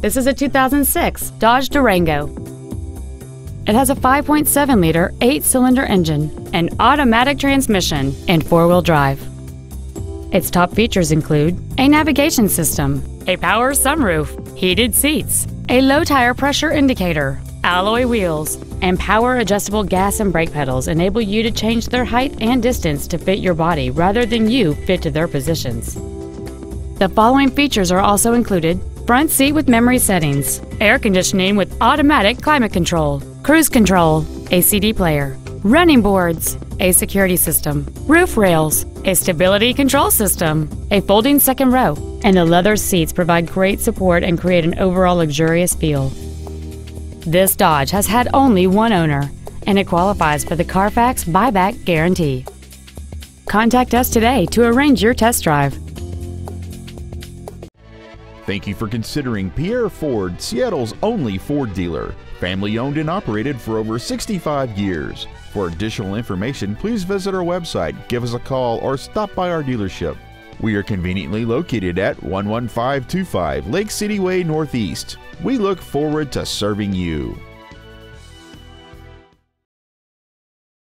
This is a 2006 Dodge Durango. It has a 5.7-liter 8-cylinder engine, an automatic transmission, and 4-wheel drive. Its top features include a navigation system, a power sunroof, heated seats, a low tire pressure indicator, alloy wheels, and power-adjustable gas and brake pedals enable you to change their height and distance to fit your body rather than you fit to their positions. The following features are also included: front seat with memory settings, air conditioning with automatic climate control, cruise control, a CD player, running boards, a security system, roof rails, a stability control system, a folding second row, and the leather seats provide great support and create an overall luxurious feel. This Dodge has had only one owner, and it qualifies for the Carfax buyback guarantee. Contact us today to arrange your test drive. Thank you for considering Pierre Ford, Seattle's only Ford dealer. Family owned and operated for over 65 years. For additional information, please visit our website, give us a call, or stop by our dealership. We are conveniently located at 11525 Lake City Way Northeast. We look forward to serving you.